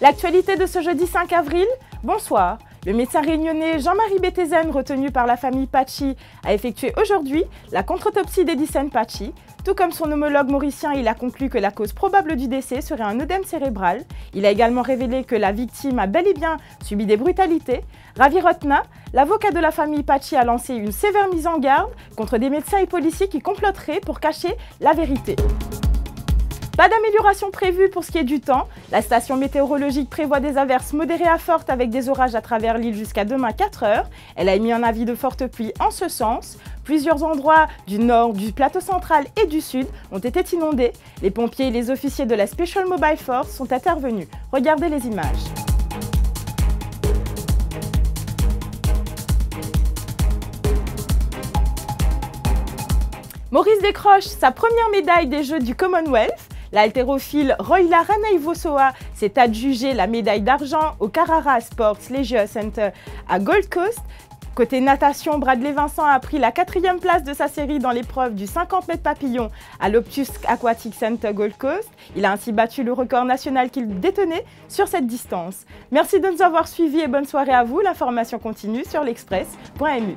L'actualité de ce jeudi 5 avril, bonsoir. Le médecin réunionnais Jean-Marie Bethezene, retenu par la famille Pachi, a effectué aujourd'hui la contre-autopsie d'Edison Pachi. Tout comme son homologue mauricien, il a conclu que la cause probable du décès serait un œdème cérébral. Il a également révélé que la victime a bel et bien subi des brutalités. Ravi Rotna, l'avocat de la famille Pachi, a lancé une sévère mise en garde contre des médecins et policiers qui comploteraient pour cacher la vérité. Pas d'amélioration prévue pour ce qui est du temps. La station météorologique prévoit des averses modérées à fortes avec des orages à travers l'île jusqu'à demain 4 h. Elle a émis un avis de forte pluie en ce sens. Plusieurs endroits du nord, du plateau central et du sud ont été inondés. Les pompiers et les officiers de la Special Mobile Force sont intervenus. Regardez les images. Maurice décroche sa première médaille des Jeux du Commonwealth. L'haltérophile Roy Laranei Vossoa s'est adjugé la médaille d'argent au Carrara Sports Leisure Center à Gold Coast. Côté natation, Bradley Vincent a pris la 4e place de sa série dans l'épreuve du 50 mètres papillon à l'Optus Aquatic Center Gold Coast. Il a ainsi battu le record national qu'il détenait sur cette distance. Merci de nous avoir suivis et bonne soirée à vous. L'information continue sur l'express.mu.